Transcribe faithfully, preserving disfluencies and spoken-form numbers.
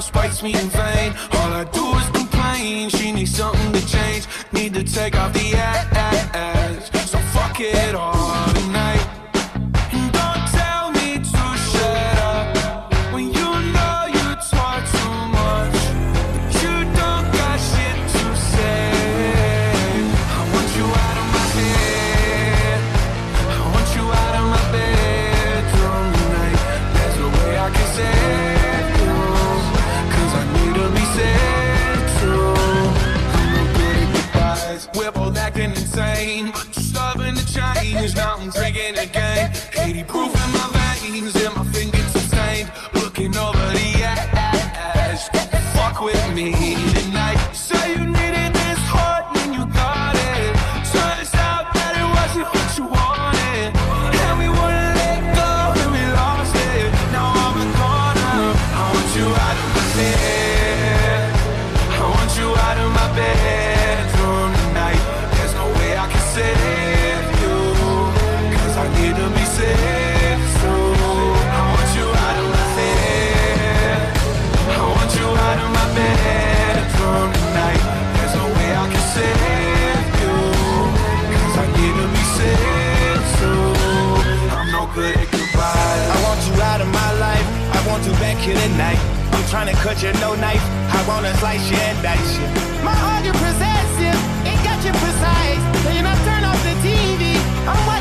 never spites me in vain. All I do is complain. She needs something to change. Need to take off the ass. So fuck it all tonight. And don't tell me to shut up when you know you talk too much, but you don't got shit to say. I want you out of my head. I want you out of my bedroom tonight. There's no way I can say. We're both acting insane, just loving the change. Now I'm drinking again, eighty proof in my veins, and my fingers are stained. Looking over the edge, fuck with me tonight. So you needed this heart when you got it. Turns out that it wasn't what you wanted, and we wouldn't let go, and we lost it. Now I'm a goner. I want you out of my bed. I want you out of my bed. Back here tonight, I'm trying to cut you no knife. I wanna slice you and dice you. My heart, you're possessive, it got you precise. Then I turn off the T V. I'm